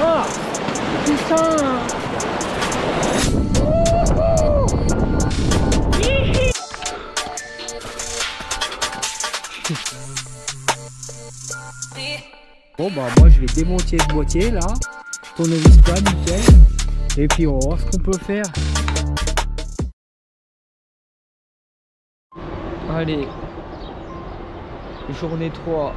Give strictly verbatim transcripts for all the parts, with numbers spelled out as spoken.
Ah, putain. Bon bah moi je vais démonter le boîtier là, tourner pas nickel, et puis on va voir ce qu'on peut faire. Allez, journée trois,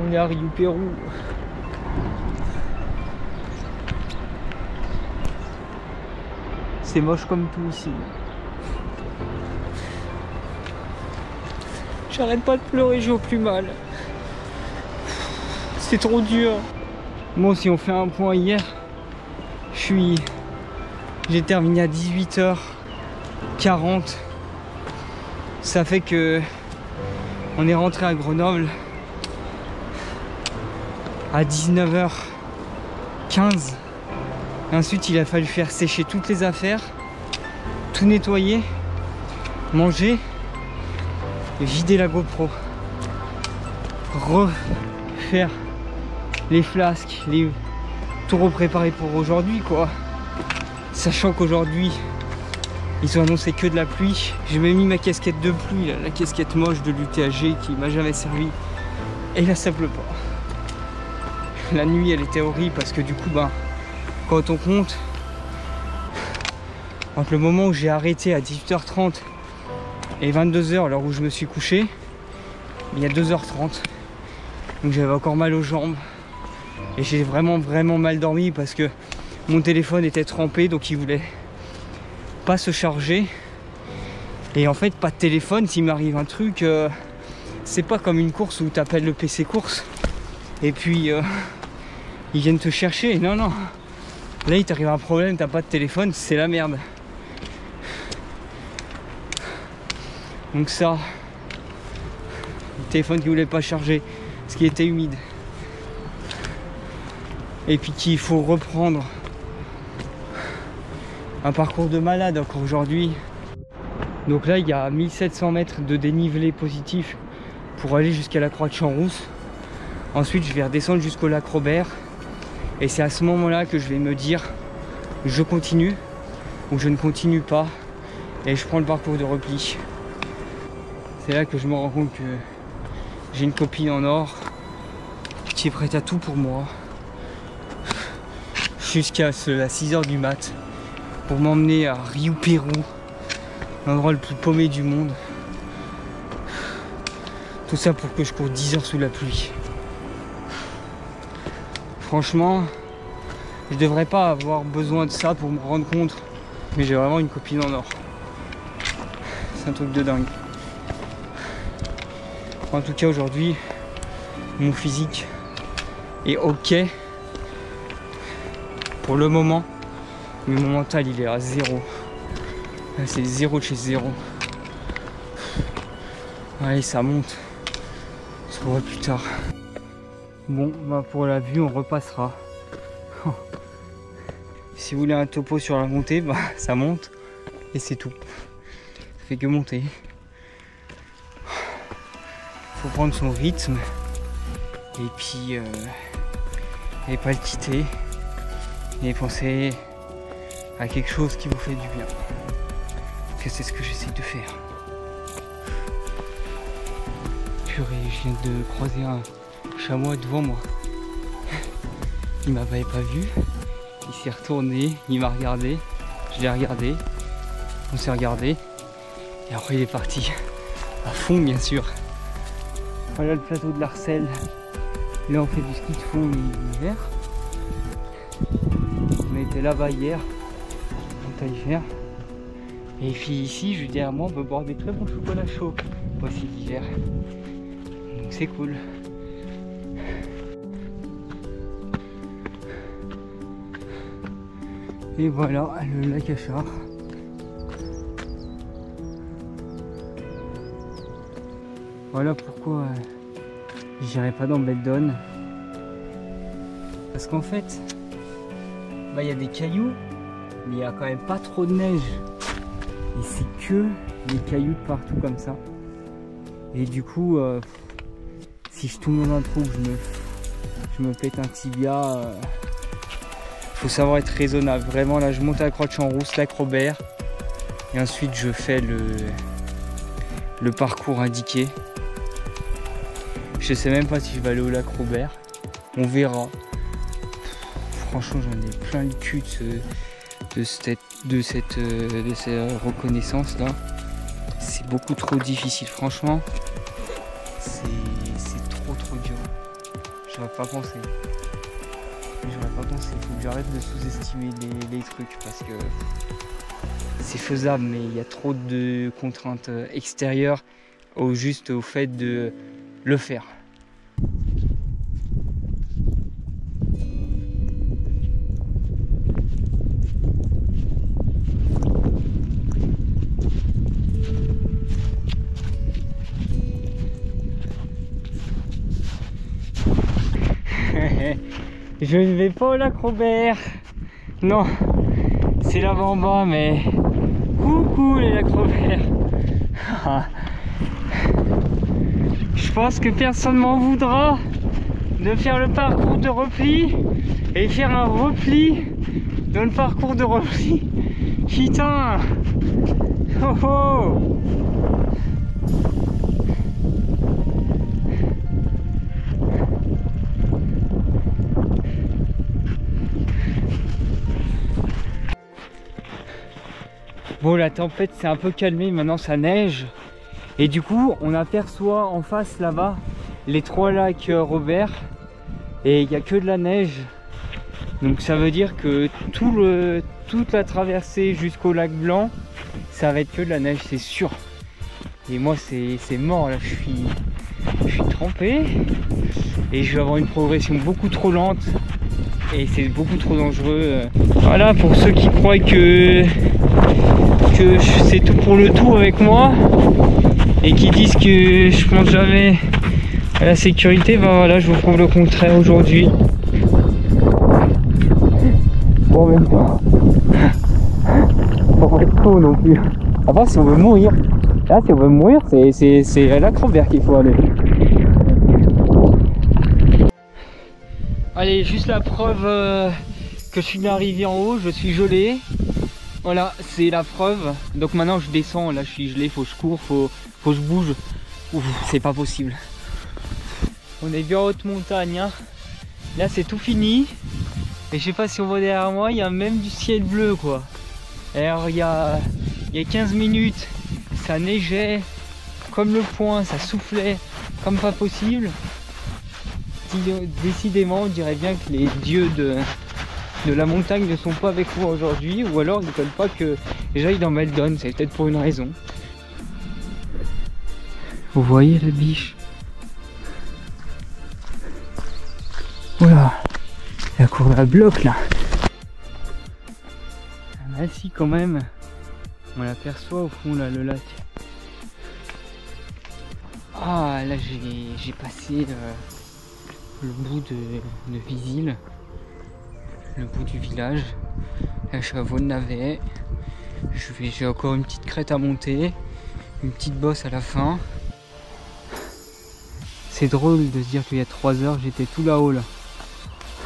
on est à Rioupéroux. C'est moche comme tout ici. J'arrête pas de pleurer, j'ai au plus mal. C'est trop dur. Bon, si on fait un point hier, je suis... j'ai terminé à dix-huit heures quarante. Ça fait que on est rentré à Grenoble à dix-neuf heures quinze. Ensuite, il a fallu faire sécher toutes les affaires, tout nettoyer, manger. Vider la GoPro, refaire les flasques, les... tout repréparer pour aujourd'hui quoi. Sachant qu'aujourd'hui ils ont annoncé que de la pluie. J'ai même mis ma casquette de pluie, là, la casquette moche de l'U T A G qui m'a jamais servi. Et là ça pleut pas. La nuit elle était horrible parce que du coup ben, quand on compte, entre le moment où j'ai arrêté à dix-huit heures trente et vingt-deux heures, l'heure où je me suis couché, il y a deux heures trente. Donc j'avais encore mal aux jambes. Et j'ai vraiment vraiment mal dormi parce que mon téléphone était trempé, donc il voulait pas se charger. Et en fait, pas de téléphone, s'il m'arrive un truc, euh, c'est pas comme une course où t'appelles le P C course et puis euh, ils viennent te chercher. Non, non. Là, il t'arrive un problème, t'as pas de téléphone, c'est la merde. Donc ça, le téléphone qui voulait pas charger, parce qu'il était humide. Et puis qu'il faut reprendre un parcours de malade encore aujourd'hui. Donc là, il y a mille sept cents mètres de dénivelé positif pour aller jusqu'à la croix de Chamrousse. Ensuite, je vais redescendre jusqu'au lac Robert. Et c'est à ce moment-là que je vais me dire, je continue ou je ne continue pas. Et je prends le parcours de repli. C'est là que je me rends compte que j'ai une copine en or qui est prête à tout pour moi jusqu'à six heures du mat pour m'emmener à Rioupéroux, l'endroit le plus paumé du monde. Tout ça pour que je cours dix heures sous la pluie. Franchement, je devrais pas avoir besoin de ça pour me rendre compte, mais j'ai vraiment une copine en or. C'est un truc de dingue. En tout cas aujourd'hui, mon physique est ok pour le moment, mais mon mental il est à zéro. C'est zéro de chez zéro. Allez, ça monte. On se revoit plus tard. Bon, bah pour la vue, on repassera. Si vous voulez un topo sur la montée, bah ça monte et c'est tout. Ça fait que monter. Faut prendre son rythme et puis euh, et pas le quitter et penser à quelque chose qui vous fait du bien. Parce que c'est ce que j'essaie de faire. Purée, je viens de croiser un chamois devant moi. Il m'avait pas vu, il s'est retourné, il m'a regardé, je l'ai regardé, on s'est regardé et après il est parti à fond bien sûr. Voilà le plateau de l'Arcelle. Là on fait du ski de fond l'hiver. On était là-bas hier, en hiver. Et puis ici, juste derrière moi, on peut boire des très bons chocolats chauds. Voici l'hiver. Donc c'est cool. Et voilà le lac Achard. Voilà pourquoi euh, j'irai pas dans Belledonne. Parce qu'en fait, bah, y a des cailloux, mais il n'y a quand même pas trop de neige. Et c'est que des cailloux de partout comme ça. Et du coup, euh, si je tombe dans un trou, je me, je me pète un tibia. Euh, faut savoir être raisonnable. Vraiment, là, je monte à la croix de Chamrousse, lac Robert. Et ensuite, je fais le, le parcours indiqué. Je sais même pas si je vais aller au lac Robert. On verra. Franchement, j'en ai plein le cul de, ce, de cette, de cette, de cette reconnaissance là. C'est beaucoup trop difficile, franchement. C'est trop trop dur. J'aurais pas pensé. J'aurais pas pensé. Faut que j'arrête de sous-estimer les, les trucs parce que c'est faisable, mais il y a trop de contraintes extérieures au juste au fait de le faire. Je ne vais pas au lac Robert. Non, c'est là-bas en bas, mais coucou les lacs Robert. Je pense que personne m'en voudra de faire le parcours de repli et faire un repli dans le parcours de repli. Putain. Oh oh. Bon, la tempête s'est un peu calmée, maintenant ça neige. Et du coup, on aperçoit en face là-bas les trois lacs Robert. Et il n'y a que de la neige. Donc ça veut dire que tout le, toute la traversée jusqu'au lac Blanc, ça va être que de la neige, c'est sûr. Et moi, c'est mort là, je suis, je suis trempé. Et je vais avoir une progression beaucoup trop lente. Et c'est beaucoup trop dangereux. Voilà, pour ceux qui croient que... que c'est tout pour le tout avec moi et qui disent que je pense jamais à la sécurité, ben voilà, je vous prouve le contraire aujourd'hui. Bon, en même temps, faut pas être con non plus. À part si on veut mourir. Là, si on veut mourir, c'est à la Croix-Vert qu'il faut aller. Allez, juste la preuve que je suis arrivé en haut, je suis gelé. Voilà, c'est la preuve. Donc maintenant je descends, là je suis gelé, faut que je cours, faut, faut que je bouge. C'est pas possible. On est bien en haute montagne, hein. Là c'est tout fini. Et je sais pas si on voit derrière moi, il y a même du ciel bleu quoi. Alors il y a, il y a quinze minutes, ça neigeait comme le poing, ça soufflait comme pas possible. Décidément, on dirait bien que les dieux de... de la montagne ne sont pas avec moi aujourd'hui, ou alors ils ne veulent pas que j'aille dans Belledonne, c'est peut-être pour une raison. Vous voyez la biche? Oula, la cour de la bloc là. Ah si, quand même, on l'aperçoit au fond là, le lac. Ah là, j'ai passé le, le bout de, de Vizille. Le bout du village. Là je suis à Vaudenavet. J'ai encore une petite crête à monter, une petite bosse à la fin. C'est drôle de se dire qu'il y a trois heures j'étais tout là-haut là.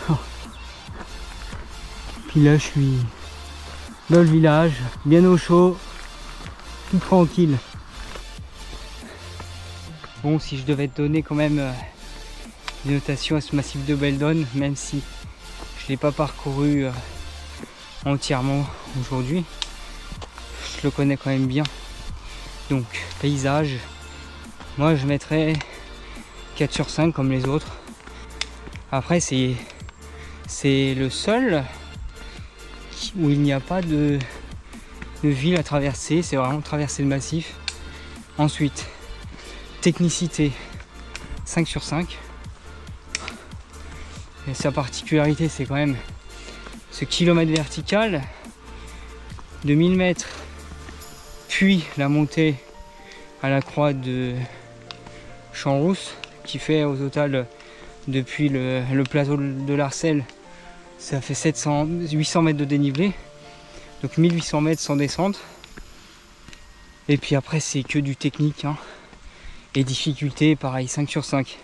Oh. Puis là je suis dans le village, bien au chaud, tout tranquille. Bon, si je devais te donner quand même une notation à ce massif de Belledonne, même si je l'ai pas parcouru euh, entièrement aujourd'hui, je le connais quand même bien. Donc paysage, moi je mettrais quatre sur cinq comme les autres. Après c'est c'est le seul où il n'y a pas de, de ville à traverser, c'est vraiment traverser le massif. Ensuite technicité, cinq sur cinq. Et sa particularité, c'est quand même ce kilomètre vertical de mille mètres, puis la montée à la croix de Chamrousse, qui fait au total, depuis le, le plateau de l'Arcel, ça fait sept cents, huit cents mètres de dénivelé, donc mille huit cents mètres sans descente. Et puis après c'est que du technique hein. Et difficulté pareil, cinq sur cinq.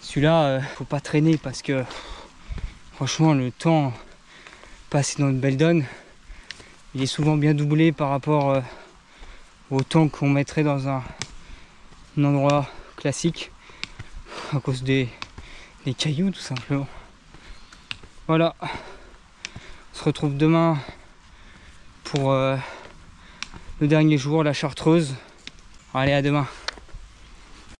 Celui-là euh, faut pas traîner parce que franchement le temps passé dans notre Belledonne il est souvent bien doublé par rapport euh, au temps qu'on mettrait dans un, un endroit classique à cause des, des cailloux tout simplement. Voilà, on se retrouve demain pour euh, le dernier jour, la Chartreuse. Allez, à demain.